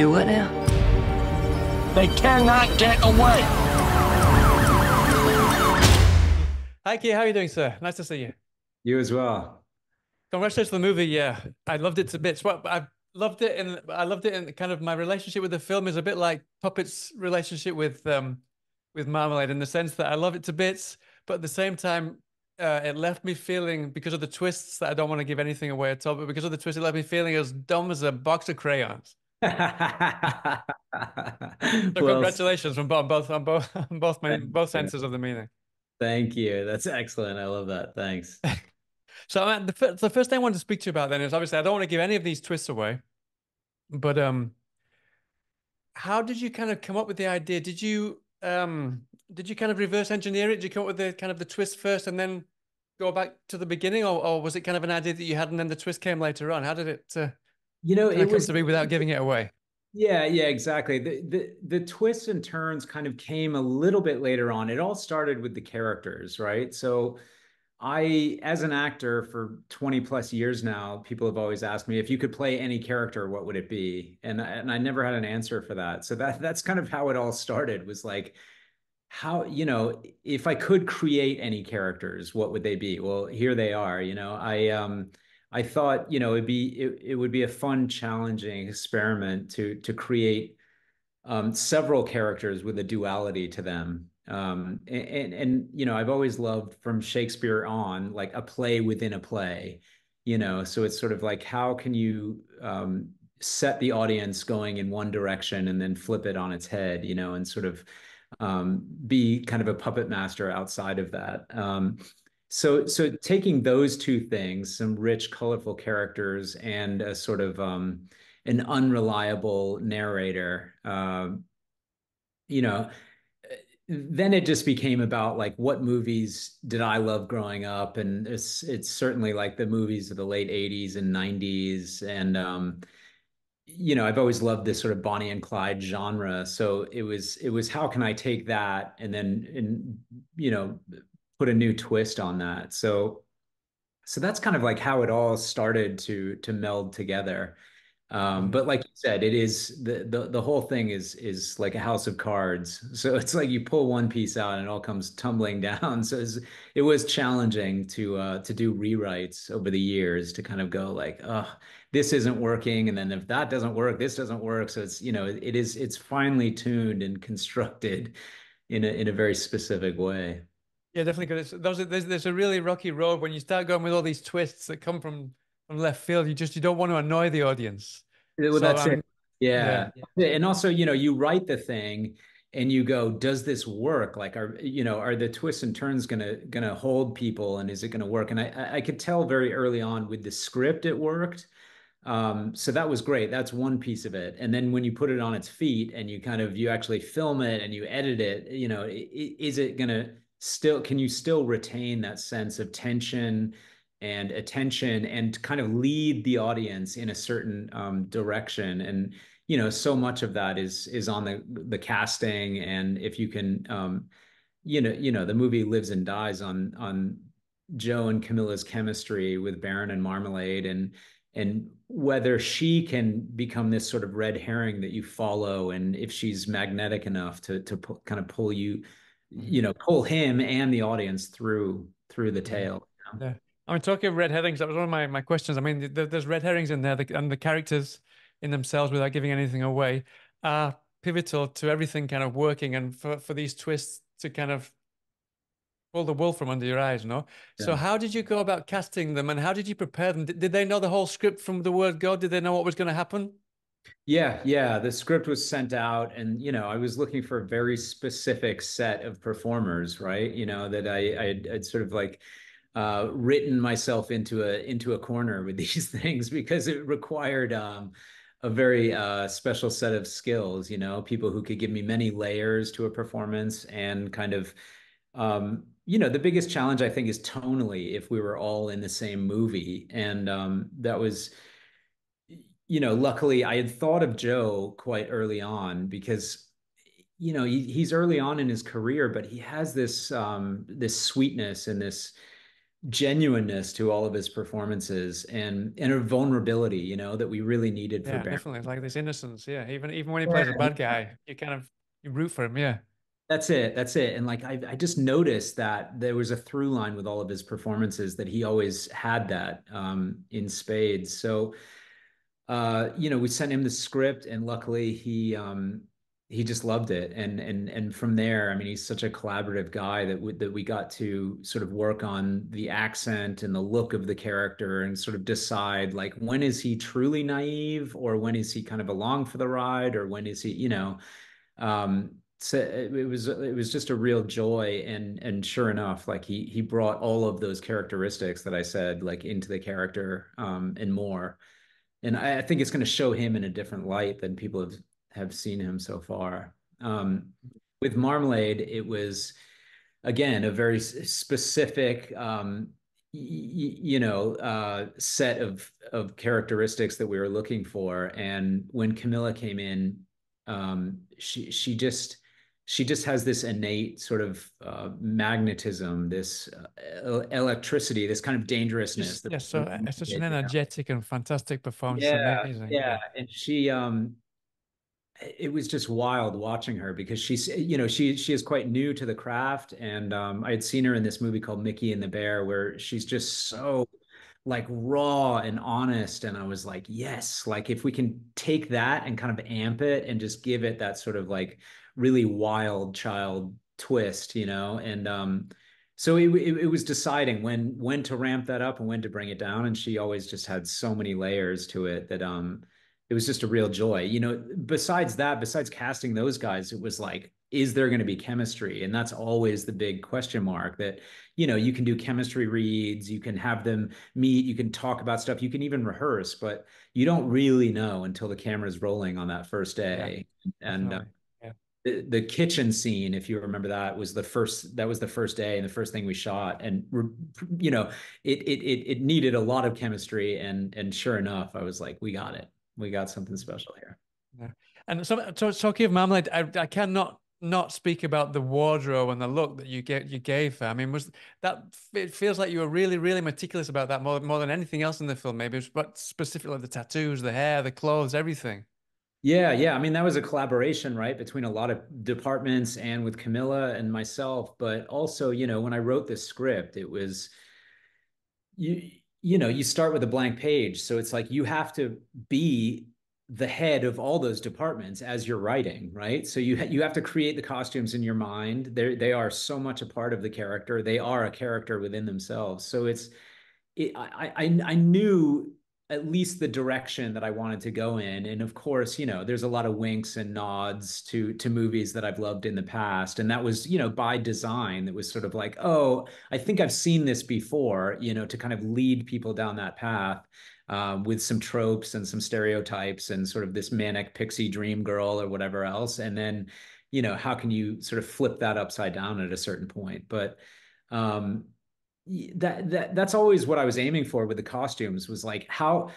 Do what now? They cannot get away. Hi, Keir. How are you doing, sir? Nice to see you. You as well. Congratulations on the movie. Yeah, I loved it to bits. Well, I loved it, and I loved it. And kind of my relationship with the film is a bit like Puppet's relationship with Marmalade, in the sense that I love it to bits, but at the same time, it left me feeling, because of the twists that I don't want to give anything away at all, but because of the twists, it left me feeling as dumb as a box of crayons. So congratulations from both senses of the meaning. Thank you. That's excellent. I love that. Thanks. So the first thing I wanted to speak to you about then is, obviously I don't want to give any of these twists away, but how did you kind of come up with the idea? Did you kind of reverse engineer it? Did you come up with the kind of the twist first and then go back to the beginning, or was it kind of an idea that you had and then the twist came later on? How did it it was to be without giving it away? Yeah, exactly. The twists and turns kind of came a little bit later on. It all started with the characters, right? So I, as an actor for 20 plus years now, people have always asked me, if you could play any character, what would it be? And I never had an answer for that. So that's kind of how it all started, was like, how, if I could create any characters, what would they be? Well, here they are. I thought, it would be a fun, challenging experiment to create several characters with a duality to them. I've always loved, from Shakespeare on, like a play within a play, so it's sort of like, how can you set the audience going in one direction and then flip it on its head, and sort of be kind of a puppet master outside of that. So taking those two things, some rich, colorful characters and a sort of an unreliable narrator, then it just became about, like, what movies did I love growing up? And it's certainly like the movies of the late 80s and 90s. And, I've always loved this sort of Bonnie and Clyde genre. So it was how can I take that and then, put a new twist on that. So that's kind of like how it all started to meld together. But like you said, it is the whole thing is like a house of cards. So it's like you pull one piece out and it all comes tumbling down. So it was challenging to do rewrites over the years, to kind of go like, oh, this isn't working. And then if that doesn't work, this doesn't work. So it's, it's finely tuned and constructed in a very specific way. Yeah, definitely. Because there's a really rocky road when you start going with all these twists that come from left field. You don't want to annoy the audience. Well, so that's it. Yeah. And also, you write the thing and you go, does this work? Like, are the twists and turns gonna hold people, and is it gonna work? And I could tell very early on with the script it worked. So that was great. That's one piece of it. And then when you put it on its feet and you actually film it and you edit it, is it gonna still, can you still retain that sense of tension and attention and kind of lead the audience in a certain direction? And, so much of that is on the casting. And if you can, the movie lives and dies on Joe and Camilla's chemistry with Baron and Marmalade, and whether she can become this sort of red herring that you follow, and if she's magnetic enough to kind of pull you, pull him and the audience through the tale. Yeah. I mean, talking of red herrings, that was one of my questions. I mean, there's red herrings in there, and the characters in themselves, without giving anything away, are pivotal to everything kind of working, and for these twists to kind of pull the wool from under your eyes, no? Yeah. So how did you go about casting them, and how did you prepare them? Did they know the whole script from the word go? Did they know what was going to happen? Yeah. The script was sent out, and I was looking for a very specific set of performers, right? That I'd sort of like written myself into a corner with these things, because it required a very special set of skills. People who could give me many layers to a performance, and kind of the biggest challenge I think is tonally, if we were all in the same movie, and that was. Luckily I had thought of Joe quite early on, because, he's early on in his career, but he has this sweetness and this genuineness to all of his performances and a vulnerability, you know, that we really needed for Barry. Definitely, like this innocence. Yeah, even when he plays a bad guy, you kind of root for him. Yeah, that's it. And like I just noticed that there was a through line with all of his performances, that he always had that in spades. So you know, we sent him the script, and luckily he just loved it, and from there, I mean, he's such a collaborative guy that we got to sort of work on the accent and the look of the character, and sort of decide like, when is he truly naive, or when is he kind of along for the ride, or when is he, you know, so it was just a real joy, and sure enough, like he brought all of those characteristics that I said, like, into the character and more, and I think it's going to show him in a different light than people have seen him so far. With Marmalade, it was, again, a very specific, set of characteristics that we were looking for. And when Camilla came in, she just has this innate sort of magnetism, this electricity, this kind of dangerousness. Yeah, so it's such an energetic and fantastic performance. Yeah, amazing. Yeah, and she, it was just wild watching her, because she's, you know, she is quite new to the craft, and I had seen her in this movie called Mickey and the Bear, where she's just so like raw and honest, and I was like, yes, like if we can take that and kind of amp it and just give it that sort of like really wild child twist, you know, and so it was deciding when to ramp that up and when to bring it down, and she always just had so many layers to it that it was just a real joy. You know, besides casting those guys, it was like, is there going to be chemistry? And that's always the big question mark, that, you know, you can do chemistry reads, you can have them meet, you can talk about stuff, you can even rehearse, but you don't really know until the camera's rolling on that first day. Yeah, and the kitchen scene, if you remember, that was the first day and the first thing we shot, and, you know, it needed a lot of chemistry, and sure enough, I was like, we got it. We got something special here. Yeah. And so, talking of Marmalade, I cannot not speak about the wardrobe and the look that you gave her. I mean, was that, it feels like you were really, really meticulous about that more than anything else in the film, maybe, but specifically the tattoos, the hair, the clothes, everything. Yeah. I mean, that was a collaboration, right, between a lot of departments and with Camilla and myself. But also, you know, when I wrote this script, it was, you know, you start with a blank page. So it's like, you have to be the head of all those departments as you're writing, right? So you have to create the costumes in your mind. They are so much a part of the character. They are a character within themselves. So I knew at least the direction that I wanted to go in. And of course, you know, there's a lot of winks and nods to movies that I've loved in the past. And that was, you know, by design, that was sort of like, oh, I think I've seen this before, you know, to kind of lead people down that path with some tropes and some stereotypes and sort of this manic pixie dream girl or whatever else. And then, you know, how can you sort of flip that upside down at a certain point? But, that's always what I was aiming for with the costumes, was like, how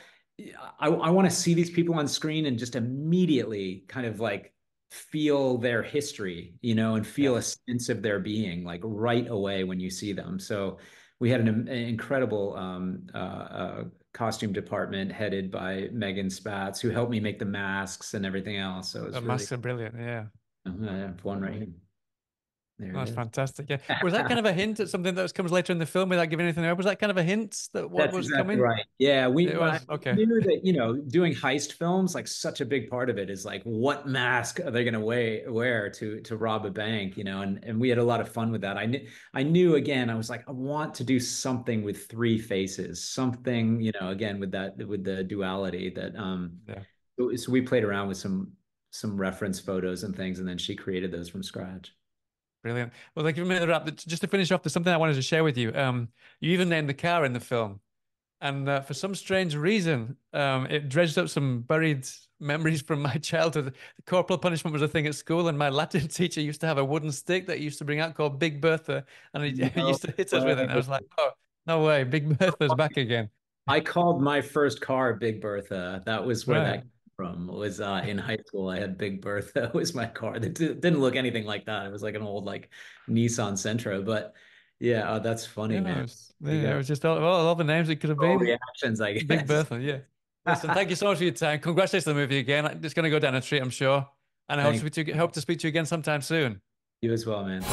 I want to see these people on screen and just immediately kind of like feel their history, you know, and feel a sense of their being, like, right away when you see them. So we had an incredible costume department headed by Megan Spatz, who helped me make the masks and everything else. So it must have been brilliant. Yeah. I have one right here. That's fantastic. Yeah. Was that kind of a hint at something that comes later in the film without giving anything away? Was that kind of a hint that was exactly coming? Right. Yeah. We knew that, you know, doing heist films, like, such a big part of it is like, what mask are they going to wear to rob a bank, you know? And we had a lot of fun with that. I knew, again, I was like, I want to do something with three faces, something, you know, again, with the duality that, So we played around with some reference photos and things, and then she created those from scratch. Brilliant. Well, thank you for making the wrap. Just to finish off, there's something I wanted to share with you. You even named the car in the film. And for some strange reason, it dredged up some buried memories from my childhood. Corporal punishment was a thing at school, and my Latin teacher used to have a wooden stick that he used to bring out called Big Bertha, and he used to hit us with it. And I was like, oh, no way, Big Bertha's back again. I called my first car Big Bertha. That was where that from was in high school. I had Big Bertha was my car. That didn't look anything like that. It was like an old, like, Nissan Sentra, but Yeah, oh, that's funny, man. It was just all the names it could have been. All reactions, I guess. Big Bertha, yeah. Listen, thank you so much for your time. Congratulations on the movie again. It's going to go down the street, I'm sure. And I hope to speak to you again sometime soon. You as well, man.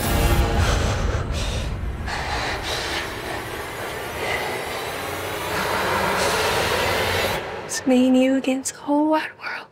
It's me and you against the whole wide world.